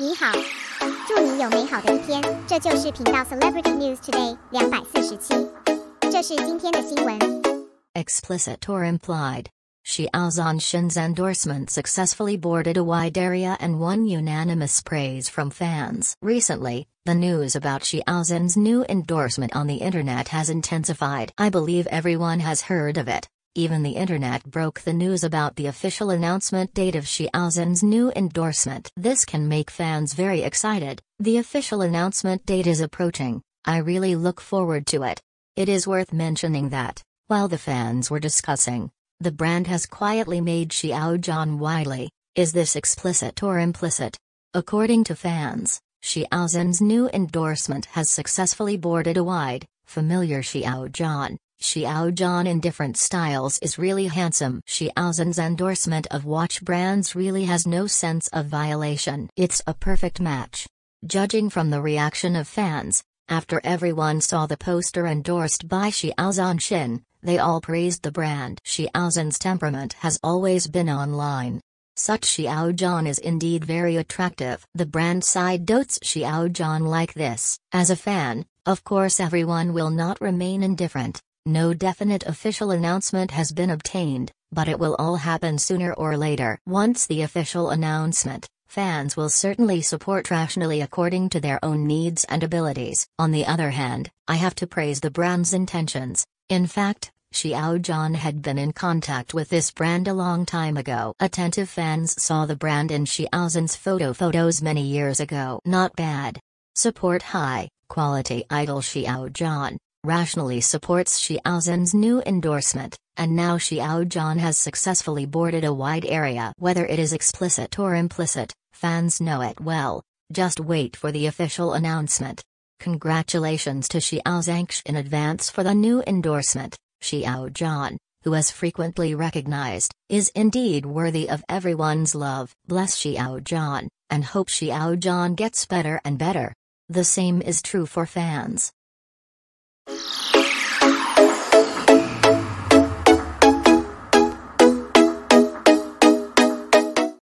你好，祝你有美好的一天。这就是频道 Celebrity News Today 247，这是今天的新闻。Explicit or implied, Xiao Zhanxin's endorsement successfully boarded a wide area and won unanimous praise from fans. Recently, the news about Xiao Zhanxin's new endorsement on the internet has intensified. I believe everyone has heard of it. Even the internet broke the news about the official announcement date of Xiao Zhanxin's new endorsement. This can make fans very excited. The official announcement date is approaching. I really look forward to it. It is worth mentioning that, while the fans were discussing, the brand has quietly made Xiao Zhanxin widely. Is this explicit or implicit? According to fans, Xiao Zhanxin's new endorsement has successfully boarded a wide, familiar Xiao Zhanxin. Xiao Zhanxin in different styles is really handsome. Xiao Zhanxin's endorsement of watch brands really has no sense of violation. It's a perfect match. Judging from the reaction of fans, after everyone saw the poster endorsed by Xiao Zhanxin, they all praised the brand. Xiao Zhanxin's temperament has always been online. Such Xiao Zhanxin is indeed very attractive. The brand side dotes Xiao Zhanxin like this. As a fan, of course everyone will not remain indifferent. No definite official announcement has been obtained, but it will all happen sooner or later. Once the official announcement, fans will certainly support rationally according to their own needs and abilities. On the other hand, I have to praise the brand's intentions. In fact, Xiao Zhanxin had been in contact with this brand a long time ago. Attentive fans saw the brand in Xiao Zhanxin's photos many years ago. Not bad. Support high, quality idol Xiao Zhanxin. Rationally supports Xiao Zhanxin's new endorsement, and now Xiao Zhanxin has successfully boarded a wide area. Whether it is explicit or implicit, fans know it well. Just wait for the official announcement. Congratulations to Xiao Zhanxin in advance for the new endorsement. Xiao Zhanxin, who is frequently recognized, is indeed worthy of everyone's love. Bless Xiao Zhanxin, and hope Xiao Zhanxin gets better and better. The same is true for fans.